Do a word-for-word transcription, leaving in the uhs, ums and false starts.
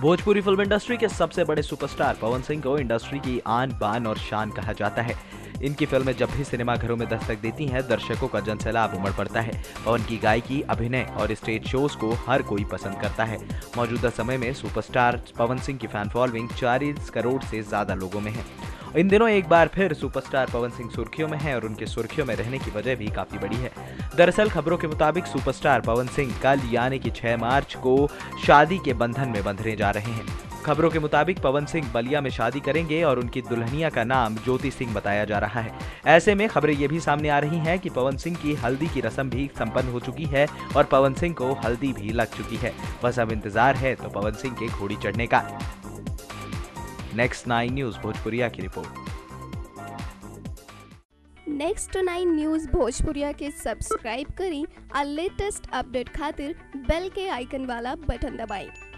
Bhojpuri film industry के सबसे बड़े सुपरस्टार पवन सिंह को इंडस्ट्री की आन बान और शान कहा जाता है। इनकी फिल्में जब भी सिनेमाघरों में दस्तक देती हैं, दर्शकों का जनसैलाब उमड़ पड़ता है और इनकी गायकी, अभिनय और स्टेज शोज को हर कोई पसंद करता है। मौजूदा समय में सुपरस्टार पवन सिंह की फैन फॉलोइंग चालीस करोड़ से ज्यादा लोगों में है। इन दिनों एक बार फिर सुपरस्टार पवन सिंह सुर्खियों में हैं और उनके सुर्खियों में रहने की वजह भी काफी बड़ी है। दरअसल खबरों के मुताबिक सुपरस्टार पवन सिंह कल यानी कि छह मार्च को शादी के बंधन में बंधने जा रहे हैं। खबरों के मुताबिक पवन सिंह बलिया में शादी करेंगे और उनकी दुल्हनिया का नाम ज्योति सिंह बताया जा रहा है। ऐसे में खबरें ये भी सामने आ रही हैं कि पवन सिंह की हल्दी की रस्म भी संपन्न हो चुकी है और पवन सिंह को हल्दी भी लग चुकी है। बस अब इंतजार है तो पवन सिंह के घोड़ी चढ़ने का। नेक्स्ट नाइन न्यूज भोजपुरिया की report. Next nine news Bhojpuria के सब्सक्राइब करें और लेटेस्ट अपडेट खातिर बेल के आइकन वाला बटन दबाएं।